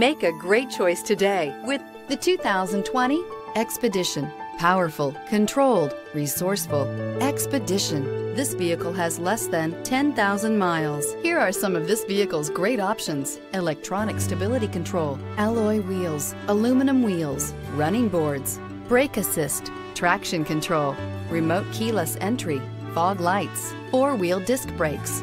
Make a great choice today with the 2020 Expedition. Powerful, controlled, resourceful. Expedition. This vehicle has less than 10,000 miles. Here are some of this vehicle's great options: electronic stability control, alloy wheels, aluminum wheels, running boards, brake assist, traction control, remote keyless entry, fog lights, four-wheel disc brakes,